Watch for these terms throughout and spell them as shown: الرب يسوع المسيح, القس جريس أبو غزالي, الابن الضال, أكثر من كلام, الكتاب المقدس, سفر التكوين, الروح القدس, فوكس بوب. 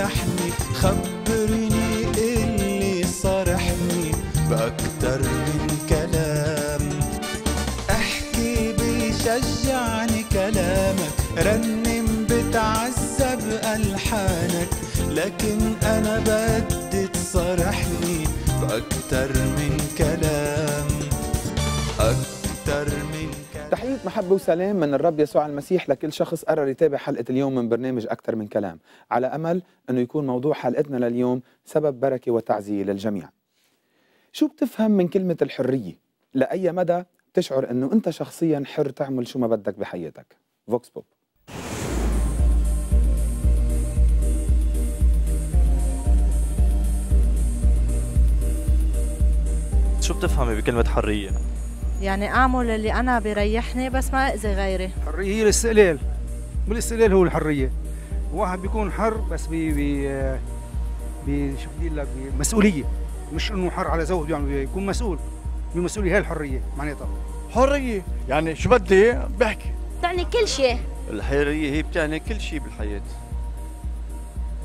ريحني، خبرني اللي صرحني بأكتر من كلام. احكي بيشجعني كلامك، رنم بتعذب ألحانك، لكن أنا بدي تصرحني بأكتر من كلام، أكتر من كلام. تحية محبة وسلام من الرب يسوع المسيح لكل شخص قرر يتابع حلقة اليوم من برنامج أكثر من كلام، على أمل أنه يكون موضوع حلقتنا لليوم سبب بركة وتعزية للجميع. شو بتفهم من كلمة الحرية؟ لأي مدى بتشعر أنه أنت شخصياً حر تعمل شو ما بدك بحياتك؟ فوكس بوب. شو بتفهمي بكلمة حرية؟ يعني أعمل اللي أنا بيريحني بس ما أأذي غيري. الحرية هي الاستقلال، والاستقلال هو الحرية. واحد بيكون حر بس شو بدي أقول لك، بمسؤولية، مش إنه حر على زوجته، يعني بيكون مسؤول بمسؤولية. هي الحرية معناتها حرية، يعني شو بدي بحكي، بتعني كل شيء. الحرية هي بتعني كل شيء بالحياة،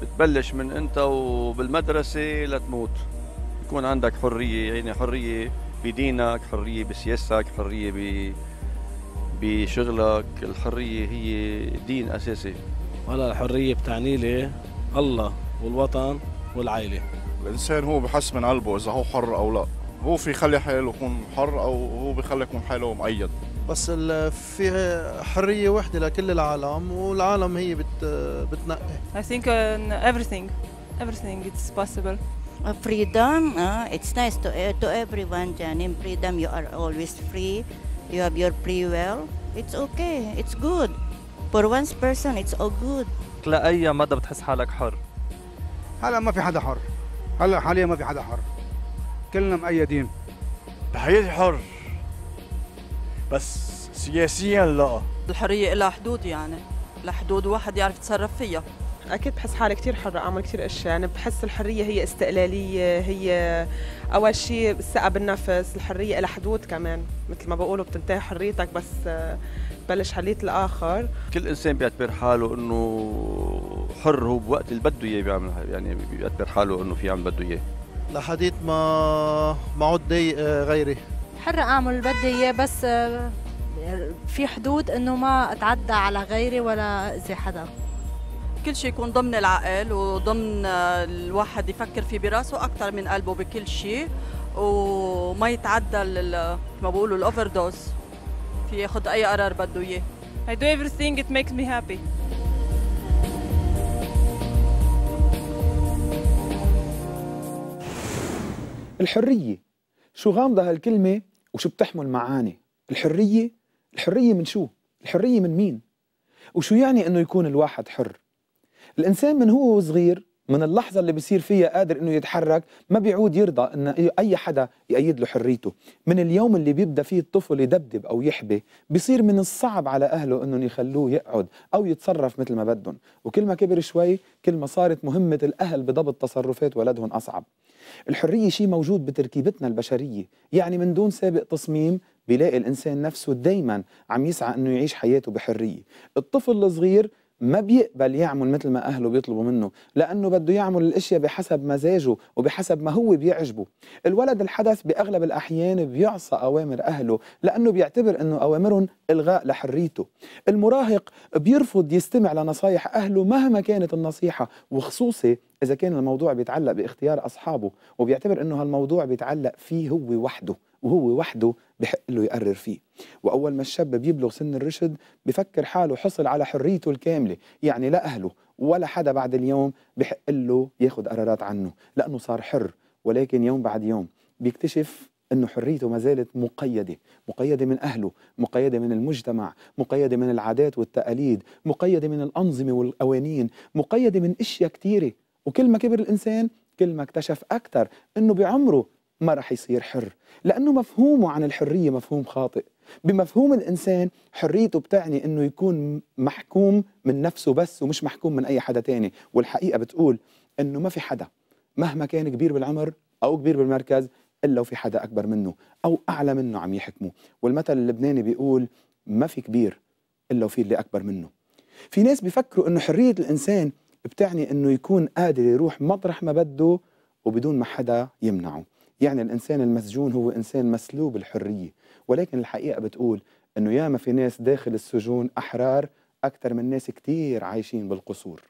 بتبلش من أنت وبالمدرسة لتموت يكون عندك حرية، يعني حرية بدينك، حرية بسياستك، حرية بشغلك. الحرية هي دين أساسي. والله الحرية بتعني لي الله والوطن والعائلة. الإنسان هو بحس من قلبه إذا هو حر أو لا، هو في خلي حاله يكون حر أو هو بخلي يكون حاله مقيد. بس في حرية واحدة لكل العالم، والعالم هي بتنقي. I think everything it's possible. Freedom, it's nice to everyone. يعني in freedom you are always free. You have your free will. It's okay. It's good. For one person it's all good. لأي مدى بتحس حالك حر؟ هلا ما في حدا حر. هلا حاليا ما في حدا حر. كلنا مقيدين. بحياتي حر. بس سياسيا لا. الحرية لها حدود، يعني لها حدود واحد يعرف يتصرف فيها. أكيد بحس حالي كتير حرة، أعمل كتير أشياء. أنا بحس الحرية هي استقلالية، هي أول شيء الثقة بالنفس. الحرية لها حدود كمان، مثل ما بقولوا بتنتهي حريتك بس بلش حرية الآخر. كل إنسان بيعتبر حاله إنه حر هو بوقت اللي بده إياه بيعمل، يعني بيعتبر حاله إنه في عم بده إياه لحديت ما عود ضايق غيري. حرة أعمل اللي بدي إياه بس في حدود إنه ما أتعدى على غيري ولا أذي حدا. كل شيء يكون ضمن العقل وضمن الواحد يفكر فيه براسه أكثر من قلبه بكل شيء، وما يتعدى ما بقولوا الأوفر دوز، في ياخذ أي قرار بده إياه. I do everything it makes me happy. الحرية شو غامضة هالكلمة وشو بتحمل معاني؟ الحرية من شو؟ الحرية من مين؟ وشو يعني إنه يكون الواحد حر؟ الإنسان من هو صغير، من اللحظة اللي بيصير فيها قادر إنه يتحرك، ما بيعود يرضى إن أي حدا يقيد له حريته. من اليوم اللي بيبدأ فيه الطفل يدبدب أو يحبي، بيصير من الصعب على أهله إنهم يخلوه يقعد أو يتصرف مثل ما بدهم، وكل ما كبر شوي كل ما صارت مهمة الأهل بضبط تصرفات ولدهم أصعب. الحرية شيء موجود بتركيبتنا البشرية، يعني من دون سابق تصميم بيلاقي الإنسان نفسه دايماً عم يسعى إنه يعيش حياته بحرية. الطفل الصغير ما بيقبل يعمل مثل ما أهله بيطلبوا منه، لأنه بده يعمل الأشياء بحسب مزاجه وبحسب ما هو بيعجبه. الولد الحدث بأغلب الأحيان بيعصى أوامر أهله، لأنه بيعتبر أنه أوامرهم إلغاء لحريته. المراهق بيرفض يستمع لنصايح أهله مهما كانت النصيحة، وخصوصي إذا كان الموضوع بيتعلق باختيار أصحابه، وبيعتبر أنه هالموضوع بيتعلق فيه هو وحده، وهو وحده بحق له يقرر فيه. وأول ما الشاب بيبلغ سن الرشد بفكر حاله حصل على حريته الكاملة، يعني لا أهله ولا حدا بعد اليوم بحق له ياخد قرارات عنه، لأنه صار حر. ولكن يوم بعد يوم بيكتشف أنه حريته ما زالت مقيدة، مقيدة من أهله، مقيدة من المجتمع، مقيدة من العادات والتقاليد، مقيدة من الأنظمة والقوانين، مقيدة من أشياء كتيرة. وكل ما كبر الإنسان كل ما اكتشف أكتر أنه بعمره ما رح يصير حر، لأنه مفهومه عن الحرية مفهوم خاطئ. بمفهوم الإنسان حريته بتعني أنه يكون محكوم من نفسه بس، ومش محكوم من أي حدا تاني. والحقيقة بتقول أنه ما في حدا مهما كان كبير بالعمر أو كبير بالمركز إلا وفي حدا أكبر منه أو أعلى منه عم يحكمه. والمثل اللبناني بيقول ما في كبير إلا وفي اللي أكبر منه. في ناس بيفكروا أنه حرية الإنسان بتعني أنه يكون قادر يروح مطرح ما بده وبدون ما حدا يمنعه. يعني الإنسان المسجون هو إنسان مسلوب الحرية، ولكن الحقيقة بتقول أنه ياما في ناس داخل السجون أحرار أكثر من ناس كتير عايشين بالقصور.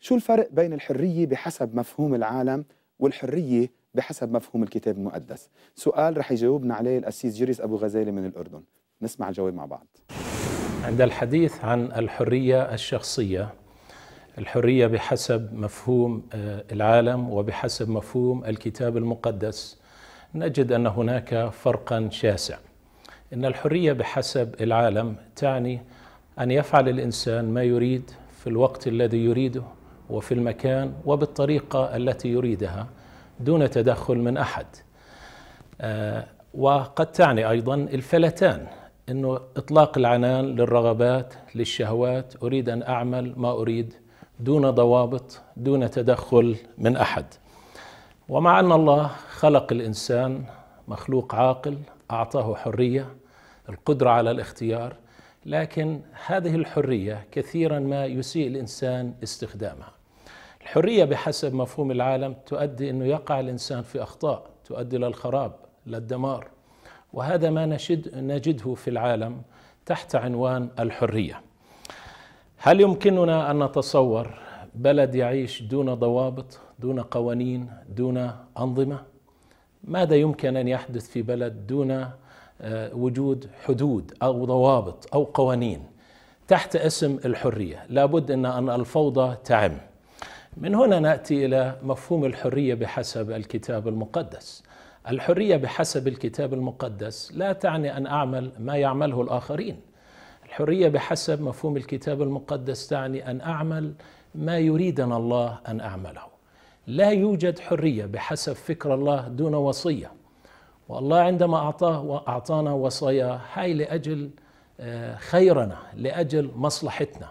شو الفرق بين الحرية بحسب مفهوم العالم والحرية بحسب مفهوم الكتاب المقدس؟ سؤال رح يجاوبنا عليه القس جريس أبو غزالي من الأردن. نسمع الجواب مع بعض. عند الحديث عن الحرية الشخصية، الحرية بحسب مفهوم العالم وبحسب مفهوم الكتاب المقدس، نجد أن هناك فرقا شاسع. إن الحرية بحسب العالم تعني أن يفعل الإنسان ما يريد في الوقت الذي يريده وفي المكان وبالطريقة التي يريدها دون تدخل من أحد. وقد تعني أيضا الفلتان، أنه إطلاق العنان للرغبات للشهوات، أريد أن أعمل ما أريد دون ضوابط دون تدخل من أحد. ومع أن الله خلق الإنسان مخلوق عاقل، أعطاه حرية القدرة على الاختيار، لكن هذه الحرية كثيرا ما يسيء الإنسان استخدامها. الحرية بحسب مفهوم العالم تؤدي أنه يقع الإنسان في أخطاء تؤدي للخراب للدمار، وهذا ما نجده في العالم تحت عنوان الحرية. هل يمكننا أن نتصور بلد يعيش دون ضوابط دون قوانين دون أنظمة؟ ماذا يمكن أن يحدث في بلد دون وجود حدود أو ضوابط أو قوانين تحت اسم الحرية؟ لابد أن الفوضى تعم. من هنا نأتي إلى مفهوم الحرية بحسب الكتاب المقدس. الحرية بحسب الكتاب المقدس لا تعني أن أعمل ما يعمله الآخرين. الحرية بحسب مفهوم الكتاب المقدس تعني أن أعمل ما يريدنا الله أن أعمله. لا يوجد حرية بحسب فكر الله دون وصية، والله عندما أعطاه وأعطانا وصايا هاي لأجل خيرنا لأجل مصلحتنا.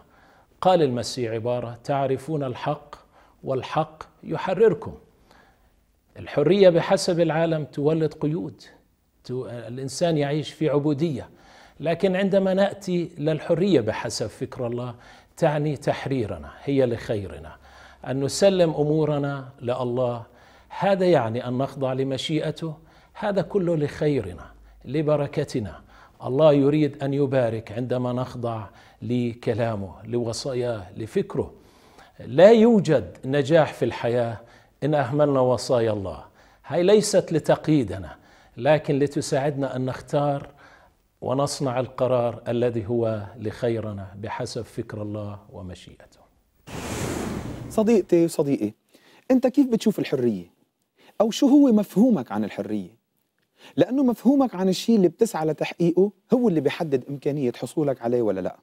قال المسيح عبارة تعرفون الحق والحق يحرركم. الحرية بحسب العالم تولد قيود، الإنسان يعيش في عبودية، لكن عندما نأتي للحرية بحسب فكر الله تعني تحريرنا، هي لخيرنا، أن نسلم أمورنا لله، هذا يعني أن نخضع لمشيئته، هذا كله لخيرنا لبركتنا. الله يريد أن يبارك عندما نخضع لكلامه لوصاياه لفكره. لا يوجد نجاح في الحياة إن أهملنا وصايا الله. هاي ليست لتقييدنا، لكن لتساعدنا أن نختار ونصنع القرار الذي هو لخيرنا بحسب فكر الله ومشيئته. صديقتي وصديقي، أنت كيف بتشوف الحرية؟ أو شو هو مفهومك عن الحرية؟ لأنه مفهومك عن الشيء اللي بتسعى لتحقيقه هو اللي بيحدد إمكانية حصولك عليه ولا لا.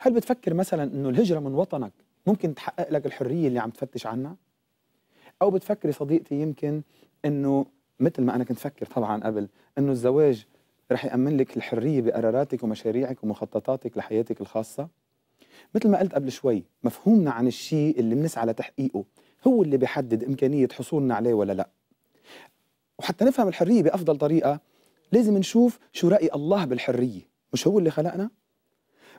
هل بتفكر مثلا أنه الهجرة من وطنك ممكن تحقق لك الحرية اللي عم تفتش عنها؟ أو بتفكر صديقتي يمكن أنه مثل ما أنا كنت فكر طبعا قبل، أنه الزواج رح يأمن لك الحرية بقراراتك ومشاريعك ومخططاتك لحياتك الخاصة؟ مثل ما قلت قبل شوي، مفهومنا عن الشيء اللي بنسعى لتحقيقه هو اللي بيحدد إمكانية حصولنا عليه ولا لا. وحتى نفهم الحرية بأفضل طريقة لازم نشوف شو رأي الله بالحرية. مش هو اللي خلقنا؟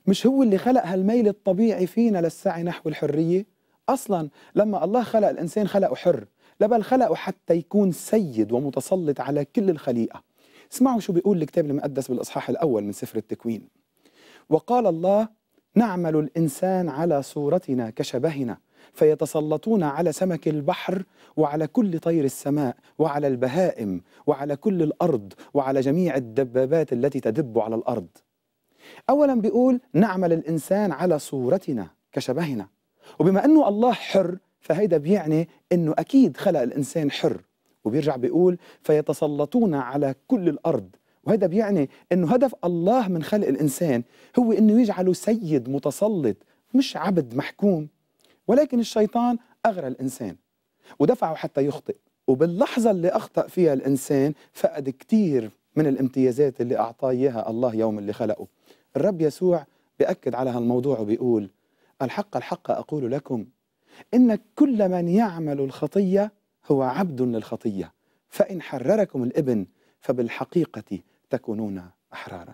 مش هو اللي خلق هالميل الطبيعي فينا للسعي نحو الحرية؟ أصلا لما الله خلق الإنسان خلقه حر، لبل خلقه حتى يكون سيد ومتسلط على كل الخليقة. اسمعوا شو بيقول الكتاب المقدس بالإصحاح الأول من سفر التكوين. وقال الله نعمل الإنسان على صورتنا كشبهنا، فيتسلطون على سمك البحر وعلى كل طير السماء وعلى البهائم وعلى كل الأرض وعلى جميع الدبابات التي تدب على الأرض. أولا بيقول نعمل الإنسان على صورتنا كشبهنا، وبما أنه الله حر فهيدا بيعني أنه أكيد خلق الإنسان حر. وبيرجع بيقول فيتسلطون على كل الأرض، وهذا بيعني أنه هدف الله من خلق الإنسان هو أنه يجعله سيد متسلط مش عبد محكوم. ولكن الشيطان أغرى الإنسان ودفعه حتى يخطئ، وباللحظة اللي أخطأ فيها الإنسان فقد كتير من الامتيازات اللي أعطاه إياها الله يوم اللي خلقه. الرب يسوع بيأكد على هالموضوع وبيقول الحق الحق أقول لكم إن كل من يعمل الخطية هو عبد للخطية، فإن حرركم الابن فبالحقيقة تكونون أحرارا.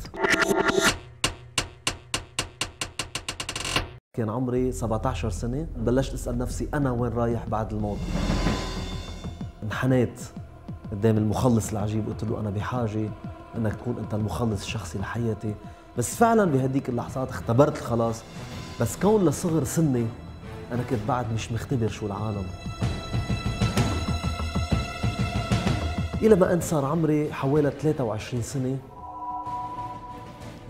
كان عمري 17 سنة بلشت أسأل نفسي أنا وين رايح بعد الموت. انحنيت قدام المخلص العجيب، قلت له أنا بحاجة أنك تكون أنت المخلص الشخصي لحياتي. بس فعلاً بهديك اللحظات اختبرت الخلاص، بس كون لصغر سني أنا كنت بعد مش مختبر شو العالم. إلى ما أن صار عمري حوالي 23 سنة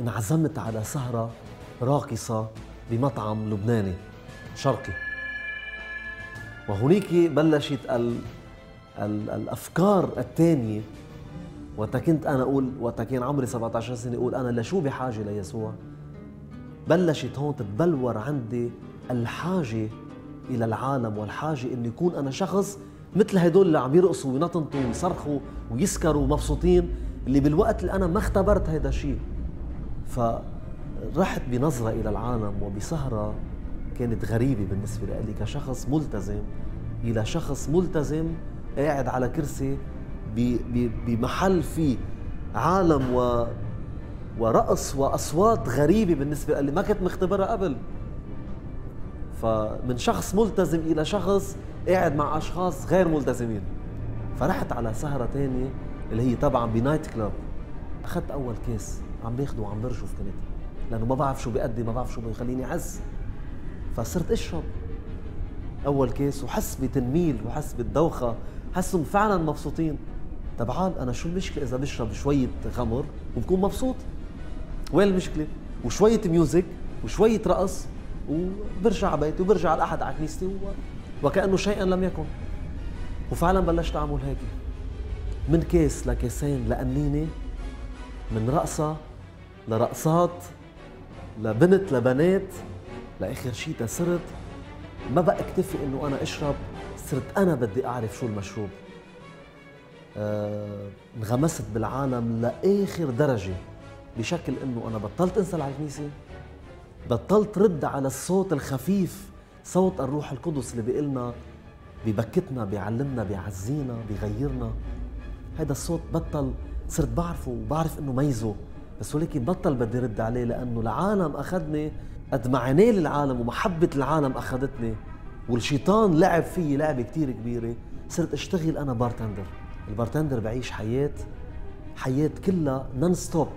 انعزمت على سهرة راقصة بمطعم لبناني شرقي، وهناك بلشت الأفكار الثانية. وقتها كنت أنا أقول، وقتها كان عمري 17 سنة، أقول أنا لشو بحاجة ليسوع. بلشت هون تتبلور عندي الحاجة إلى العالم والحاجة إني يكون أنا شخص مثل هدول اللي عم يرقصوا وينطنطوا ويصرخوا ويسكروا ومبسوطين، اللي بالوقت اللي أنا ما اختبرت هيدا الشيء. فرحت بنظرة إلى العالم وبسهرة كانت غريبة بالنسبة لي كشخص ملتزم، إلى شخص ملتزم قاعد على كرسي بمحل فيه عالم ورقص وأصوات غريبة بالنسبة لي ما كنت مختبرها قبل. فمن شخص ملتزم إلى شخص قاعد مع أشخاص غير ملتزمين. فرحت على سهرة تانية اللي هي طبعاً بنايت كلاب. أخذت أول كيس، عم باخده وعم برشف كنت، لأنه ما بعرف شو بيأدي، ما بعرف شو بيخليني أحس. فصرت أشرب أول كيس وحس بتنميل وحس بالدوخة، حسهم فعلاً مبسوطين. تبعال أنا شو المشكلة إذا بشرب شوية خمر وبكون مبسوط؟ وين المشكلة؟ وشوية ميوزك وشوية رقص وبرجع على بيتي وبرجع على الأحد على كنيستي وكأنه شيئاً لم يكن. وفعلاً بلشت أعمل هيك، من كيس لكيسين لقنينة، من رقصة لرقصات، لبنت لبنات، لآخر شيء صرت ما بقى اكتفي إنه أنا أشرب، صرت أنا بدي أعرف شو المشروب. انغمست بالعالم لآخر درجة بشكل إنه أنا بطلت أنزل على الكنيسة، بطلت رد على الصوت الخفيف، صوت الروح القدس اللي بيقلنا ببكتنا بيعلمنا بيعزينا بيغيرنا. هذا الصوت بطل، صرت بعرفه وبعرف إنه ميزه، بس ولكن بطل بدي رد عليه، لأنه العالم أخذني قد ما عيني للعالم ومحبة العالم أخذتني، والشيطان لعب فيي لعبة كتير كبيرة. صرت أشتغل أنا بارتندر. البارتندر بعيش حياة كلها نون ستوب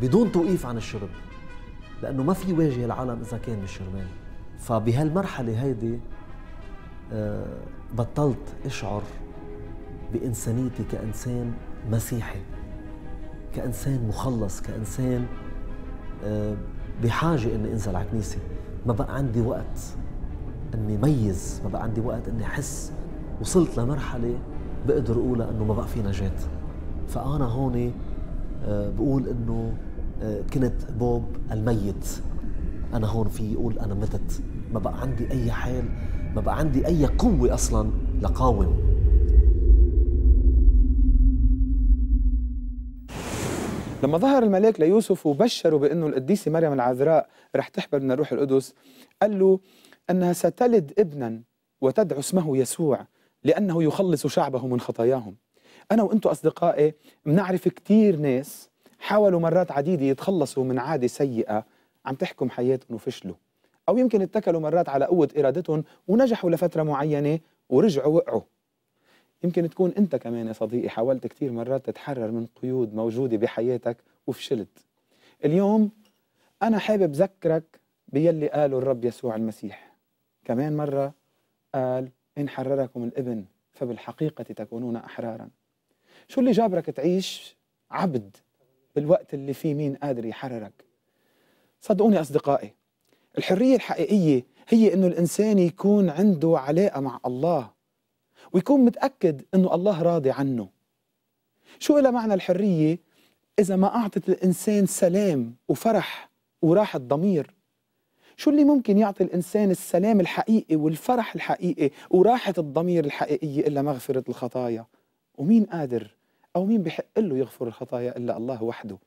بدون توقيف عن الشرب، لأنه ما في واجه العالم إذا كان مش شربان. فبهالمرحلة هيدي بطلت أشعر بإنسانيتي كإنسان مسيحي، كإنسان مخلص، كإنسان بحاجة إني أنزل على كنيسة. ما بقى عندي وقت إني ميز، ما بقى عندي وقت إني أحس. وصلت لمرحلة بقدر أقولها إنه ما بقى في نجاة. فأنا هون بقول إنه كنت بوب الميت. أنا هون في أقول أنا متت، ما بقى عندي أي حال، ما بقى عندي أي قوة أصلاً لقاوم. لما ظهر الملاك ليوسف وبشره بأنه القديسة مريم العذراء رح تحبل من الروح القدس، قال له أنها ستلد ابنا وتدعو اسمه يسوع لأنه يخلص شعبه من خطاياهم. أنا وأنتم أصدقائي بنعرف كتير ناس حاولوا مرات عديدة يتخلصوا من عادة سيئة عم تحكم حياتهم وفشلوا، أو يمكن اتكلوا مرات على قوة إرادتهم ونجحوا لفترة معينة ورجعوا وقعوا. يمكن تكون أنت كمان يا صديقي حاولت كتير مرات تتحرر من قيود موجودة بحياتك وفشلت. اليوم أنا حابب ذكرك بيلي قاله الرب يسوع المسيح كمان مرة، قال إن حرركم الابن فبالحقيقة تكونون أحرارا. شو اللي جابرك تعيش عبد بالوقت اللي فيه مين قادر يحررك؟ صدقوني أصدقائي، الحرية الحقيقية هي إنه الإنسان يكون عنده علاقة مع الله ويكون متأكد إنه الله راضي عنه. شو إلى معنى الحرية إذا ما أعطت الإنسان سلام وفرح وراحة ضمير؟ شو اللي ممكن يعطي الإنسان السلام الحقيقي والفرح الحقيقي وراحة الضمير الحقيقية إلا مغفرة الخطايا؟ ومين قادر أو مين بحق له يغفر الخطايا إلا الله وحده؟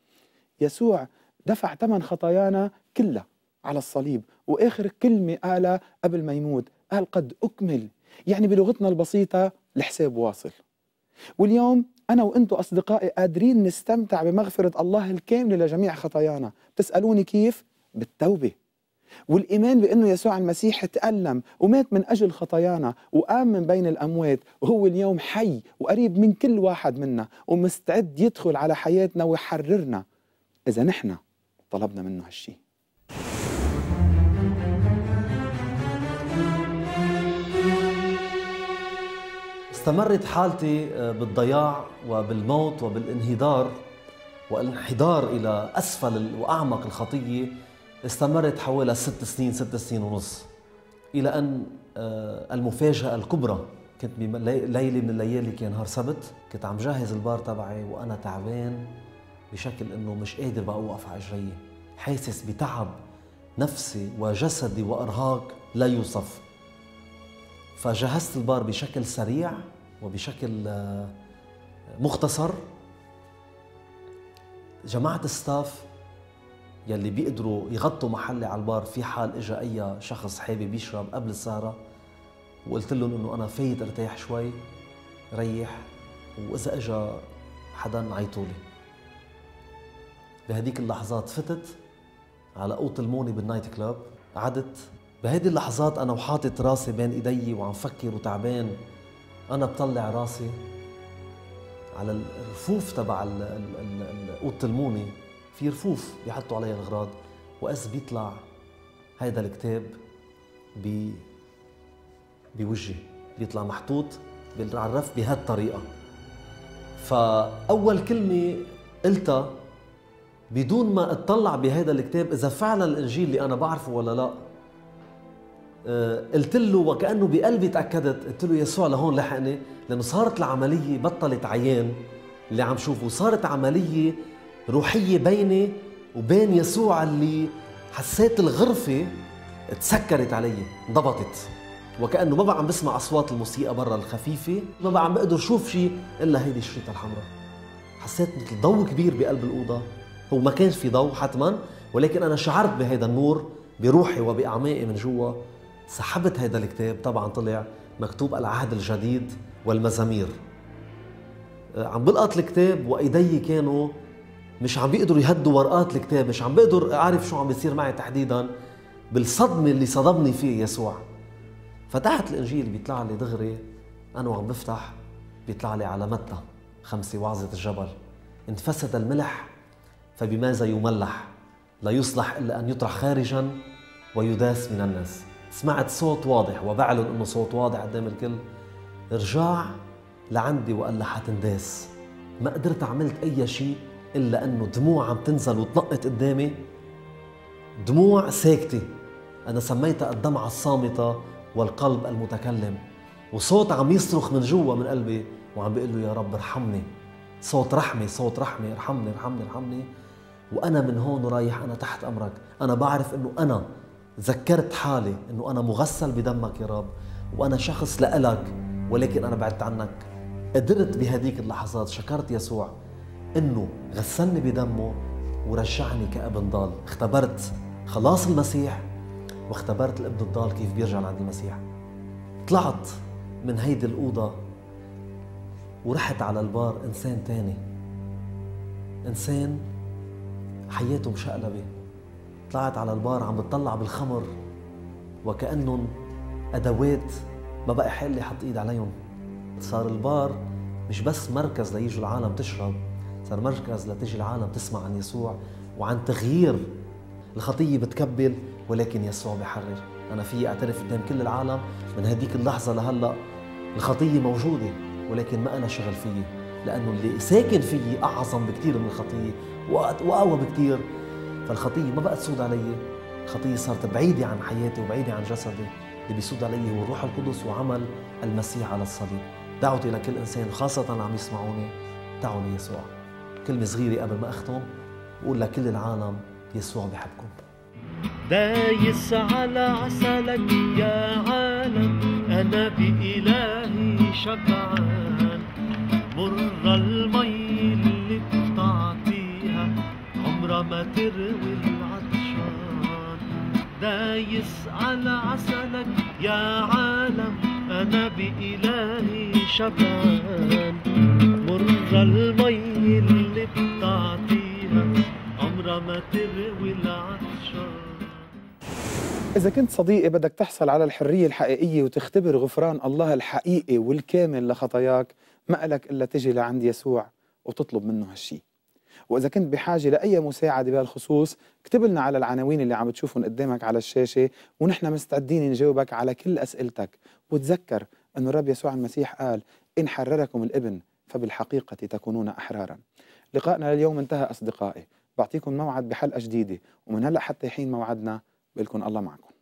يسوع دفع ثمن خطايانا كلها على الصليب، وآخر كلمة قالها قبل ما يموت قال قد أكمل. يعني بلغتنا البسيطة الحساب واصل. واليوم أنا وإنتوا أصدقائي قادرين نستمتع بمغفرة الله الكاملة لجميع خطايانا. بتسألوني كيف؟ بالتوبة والإيمان بأنه يسوع المسيح تألم ومات من أجل خطايانا وقام من بين الأموات، وهو اليوم حي وقريب من كل واحد منا ومستعد يدخل على حياتنا ويحررنا إذا نحن طلبنا منه هالشي. استمرت حالتي بالضياع وبالموت وبالانهدار والانحدار إلى أسفل وأعمق الخطية، استمرت حوالي 6 سنين ونص، إلى أن المفاجأة الكبرى، كنت بليلة من الليالي كان نهار سبت، كنت عم جهز البار تبعي وأنا تعبان بشكل إنه مش قادر بقى أوقف على رجلي، حاسس بتعب نفسي وجسدي وإرهاق لا يوصف. فجهزت البار بشكل سريع وبشكل مختصر، جمعت الستاف يلي بيقدروا يغطوا محلي على البار في حال اجى اي شخص حابب يشرب قبل السهره، وقلت لهم انه انا فايت ارتاح شوي، ريح، واذا اجى حدا عيطولي. بهديك اللحظات فتت على قوط الموني بالنايت كلاب، قعدت بهيدي اللحظات انا وحاطط راسي بين ايدي وعم فكر وتعبان، انا بطلع راسي على الرفوف تبع اوضه الموني، في رفوف بيحطوا عليها الاغراض، واس بيطلع هيدا الكتاب بوجهي، بيطلع محطوط بالرف بهالطريقه. فاول كلمه قلتها بدون ما اطلع بهيدا الكتاب اذا فعلا الانجيل اللي انا بعرفه ولا لا، قلت له وكأنه بقلبي تأكدت، قلت له يسوع لهون لحقني، لأنه صارت العملية بطلت عيان اللي عم شوفه، صارت عملية روحية بيني وبين يسوع، اللي حسيت الغرفة تسكرت علي، انضبطت، وكأنه ما بقى عم بسمع أصوات الموسيقى برا الخفيفة، ما بقى عم بقدر شوف شيء إلا هيدي الشريطة الحمراء. حسيت مثل ضوء كبير بقلب الأوضة، هو ما كان في ضوء حتما، ولكن أنا شعرت بهيدا النور بروحي وبأعماقي من جوا. سحبت هيدا الكتاب، طبعا طلع مكتوب العهد الجديد والمزامير. عم بلقط الكتاب وايدي كانوا مش عم بيقدروا يهدوا ورقات الكتاب، مش عم بقدر اعرف شو عم بيصير معي تحديدا بالصدمه اللي صدمني فيه يسوع. فتحت الانجيل، بيطلع لي دغري انا وعم بفتح، بيطلع لي على متى 5 وعظه الجبل، انفسد الملح فبماذا يملح؟ لا يصلح الا ان يطرح خارجا ويداس من الناس. سمعت صوت واضح وبعلن انه صوت واضح قدام الكل، ارجع لعندي وقال لها حتنداس. ما قدرت عملت اي شيء الا انه دموع عم تنزل وتنقط قدامي، دموع ساكته، انا سميتها الدمعه الصامته والقلب المتكلم، وصوت عم يصرخ من جوا من قلبي وعم بيقول له يا رب ارحمني، صوت رحمه، صوت رحمه، ارحمني ارحمني ارحمني، وانا من هون رايح انا تحت امرك، انا بعرف انه انا ذكرت حالي انه انا مغسل بدمك يا رب، وانا شخص لإلك ولكن انا بعدت عنك. قدرت بهديك اللحظات، شكرت يسوع انه غسلني بدمه ورجعني كابن ضال، اختبرت خلاص المسيح واختبرت الابن الضال كيف بيرجع لعند المسيح. طلعت من هيدي الاوضه ورحت على البار انسان تاني، انسان حياته مشقلبه. طلعت على البار عم بتطلع بالخمر وكأنهم أدوات، ما بقى حالي حط إيد عليهم. صار البار مش بس مركز ليجوا العالم تشرب، صار مركز لتجي العالم تسمع عن يسوع وعن تغيير. الخطية بتكبل ولكن يسوع بيحرر. أنا فيي أعترف قدام كل العالم من هديك اللحظة لهلأ الخطية موجودة، ولكن ما أنا شغل فيي، لأنه اللي ساكن فيي أعظم بكتير من الخطية وأقوى بكتير. فالخطية ما بقى تسود علي، الخطية صارت بعيدة عن حياتي وبعيدة عن جسدي، اللي بيسود علي هو الروح القدس وعمل المسيح على الصليب. دعوتي لكل إنسان خاصة اللي عم يسمعوني، تعالوا ليسوع. كلمة صغيرة قبل ما أختم، وقول لكل العالم يسوع بحبكم. دايس على عسلك يا عالم، أنا بإلهي شبعان، مر المي اللي ما تروي العطشان، دايس على عسلك يا عالم، أنا بإلهي شبعان. المي اللي بتعطيها عمرها ما تروي العطشان. إذا كنت صديقي بدك تحصل على الحرية الحقيقية وتختبر غفران الله الحقيقي والكامل لخطاياك، ما إلك إلا تجي لعند يسوع وتطلب منه هالشي. وإذا كنت بحاجة لأي مساعدة بهالخصوص اكتب لنا على العناوين اللي عم تشوفهم قدامك على الشاشة، ونحن مستعدين نجاوبك على كل أسئلتك. وتذكر أن الرب يسوع المسيح قال إن حرركم الابن فبالحقيقة تكونون أحرارا. لقائنا لليوم انتهى أصدقائي، بعطيكم موعد بحلقة جديدة، ومن هلأ حتى حين موعدنا بلكن الله معكم.